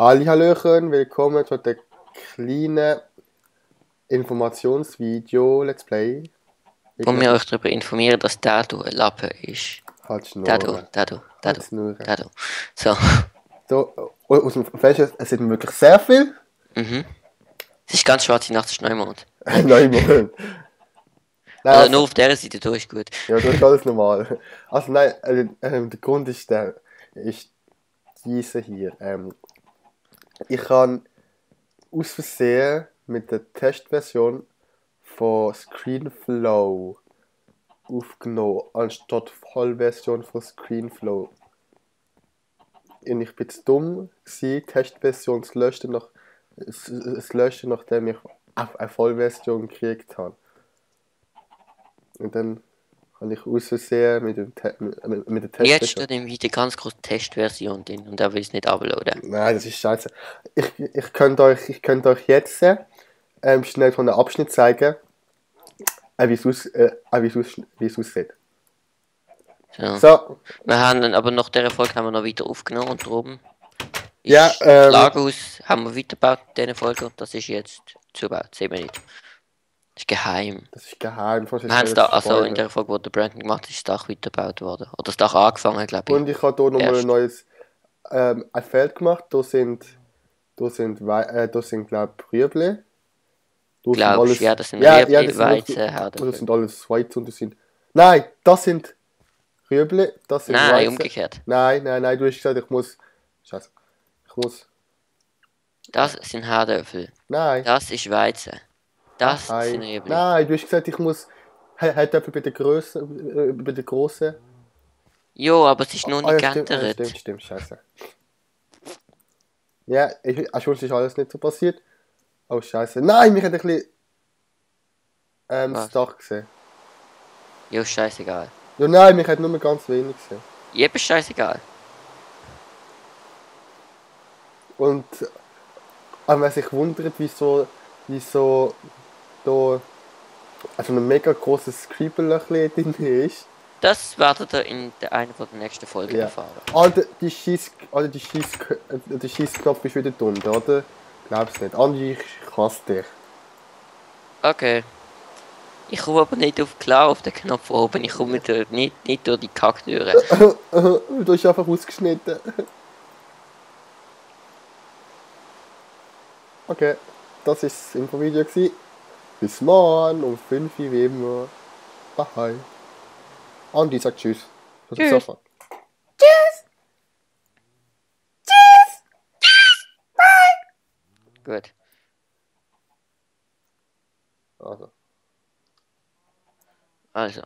Hallihallöchen, willkommen zu dem kleinen Informationsvideo, Let's Play. Wo wir euch darüber informieren, dass Dado ein Lappen ist. Dado. So. Aus dem Fenster, es sind wirklich sehr viel. Mhm. Es ist ganz schwarze Nacht, es ist Neumond. Neumond. Nein, also nur auf dieser Seite, da ist gut. Ja, das ist alles normal. Also nein, der Grund ist der, ist diese hier. Ich habe aus Versehen mit der Testversion von ScreenFlow aufgenommen, anstatt Vollversion von ScreenFlow. Und ich bin zu dumm gewesen, die Testversion zu löschen, nachdem ich eine Vollversion gekriegt habe. Und dann habe ich aus Versehen mit der Testversion. Jetzt steht im Video ganz groß Testversion drin und da will ich es nicht uploaden. Nein, das ist scheiße. Ich könnte euch jetzt schnell von einem Abschnitt zeigen, wie es aussieht. So. Wir haben aber nach dieser Folge haben wir noch weiter aufgenommen und oben ist Lagos haben wir weitergebaut in dieser Folge und das ist jetzt zu baut, sehen wir nicht. Das ist geheim. Das ist geheim. Also in der Folge, wo der Brandon gemacht hat, ist das Dach weitergebaut worden. Oder das Dach angefangen, glaube ich. Und ich habe hier nochmal ein neues ein Feld gemacht. Da sind glaube ich, Rüebli. Ja, das sind Rüebli, Weizen, Herden. Das sind alles Weizen und das sind... Nein, das sind Rüebli, das sind Weizen. Nein, umgekehrt. Nein, du hast gesagt, ich muss... Scheiße. Ich muss... Das sind Herdöpfel. Nein. Das ist Weizen. Das sind Rüebli. Nein, du hast gesagt, ich muss Herdöpfel bei der Grossen... Jo, aber es ist nur nicht geändert. Stimmt, scheiße. Ja, sonst ist alles nicht so passiert. Oh scheiße. Nein, mich hat ein bisschen das Dach gesehen. Jo, scheißegal. Ja, nein, mich hat nur ganz wenig gesehen. Jeb ist scheißegal. Und wer sich wundert, wieso da also ein mega großes Creeper-Löchli drin ist. Das werdet ihr in einer der nächsten Folgen erfahren. Alter, die Schießknopf ist wieder drunter, oder? Glaub's nicht. Andi, ich hasse dich. Okay. Ich komme aber nicht auf den Knopf oben. Ich komme nicht durch die Kacktüre. Du hast einfach ausgeschnitten. Okay, das war das Infovideo. Bis morgen um 5 Uhr wie immer. Bye. Andi sagt tschüss. Tschüss. Gut. Also.